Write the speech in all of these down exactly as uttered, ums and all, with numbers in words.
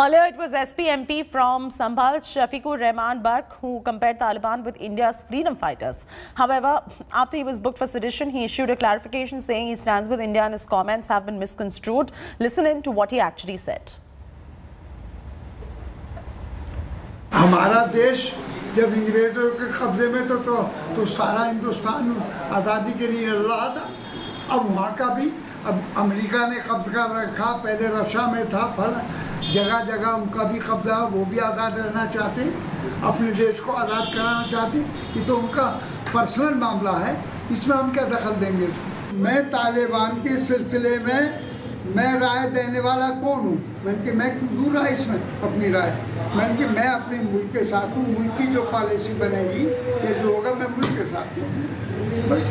Earlier, it was S P M P from Sambhal, Shafiqur Rahman Barq, who compared Taliban with India's freedom fighters. However, after he was booked for sedition, he issued a clarification saying he stands with India and his comments have been misconstrued. Listen in to what he actually said. हमारा देश जब अंग्रेजों के कब्जे में तो तो, तो सारा हिंदुस्तान आज़ादी के लिए लड़ा था। अब वहाँ का भी अब अमेरिका ने कब्जा रखा, पहले रशिया में था, पर जगह जगह उनका भी कब्जा, वो भी आज़ाद रहना चाहते, अपने देश को आज़ाद कराना चाहते। ये तो उनका पर्सनल मामला है, इसमें हम क्या दखल देंगे। मैं तालिबान के सिलसिले में मैं राय देने वाला कौन हूँ? मैंने कि मैं दूर रहा इसमें अपनी राय, मैंने कि मैं अपने मुल्क के साथ हूँ, मुल्क की जो पॉलिसी बनेगी ये जो होगा मैं मुल्क के साथ हूँ। बस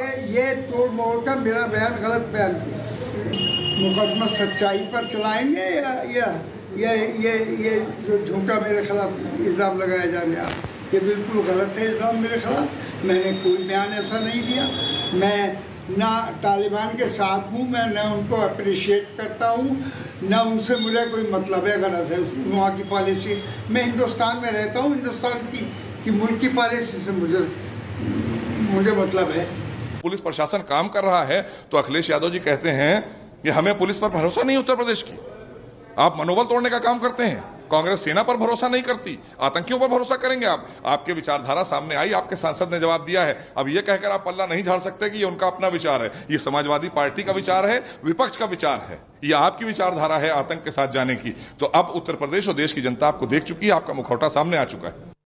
ये ये तोड़ मोड़ का मेरा बयान गलत बयान मुकदमा सच्चाई पर चलाएंगे या या ये ये ये जो झूठा मेरे खिलाफ इल्ज़ाम लगाया जा रहा है ये बिल्कुल गलत है इल्ज़ाम मेरे खिलाफ। मैंने कोई बयान ऐसा नहीं दिया, मैं ना तालिबान के साथ हूँ, मैं ना उनको अप्रिशिएट करता हूँ, ना उनसे मुझे कोई मतलब है गलत है वहाँ की पॉलिसी। मैं हिंदुस्तान में रहता हूँ, हिंदुस्तान की कि मुल्क की पॉलिसी से मुझे मुझे मतलब है। पुलिस प्रशासन काम कर रहा है तो अखिलेश यादव जी कहते हैं कि हमें पुलिस पर भरोसा नहीं उत्तर प्रदेश की, आप मनोबल तोड़ने का काम करते हैं। कांग्रेस सेना पर भरोसा नहीं करती, आतंकियों पर भरोसा करेंगे आप। आपके विचारधारा सामने आई, आपके सांसद ने जवाब दिया है। अब ये कहकर आप पल्ला नहीं झाड़ सकते कि ये उनका अपना विचार है। ये समाजवादी पार्टी का विचार है, विपक्ष का विचार है, ये आपकी विचारधारा है आतंक के साथ जाने की। तो अब उत्तर प्रदेश और देश की जनता आपको देख चुकी है, आपका मुखौटा सामने आ चुका है।